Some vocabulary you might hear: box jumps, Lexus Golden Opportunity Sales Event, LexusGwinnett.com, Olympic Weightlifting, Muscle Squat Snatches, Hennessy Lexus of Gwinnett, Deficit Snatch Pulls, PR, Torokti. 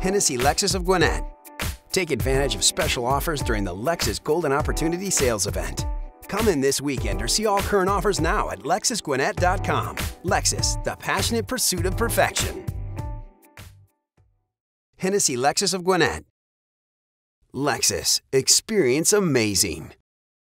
Hennessy Lexus of Gwinnett. Take advantage of special offers during the Lexus Golden Opportunity Sales Event. Come in this weekend or see all current offers now at LexusGwinnett.com. Lexus, the passionate pursuit of perfection. Hennessy Lexus of Gwinnett. Lexus, experience amazing.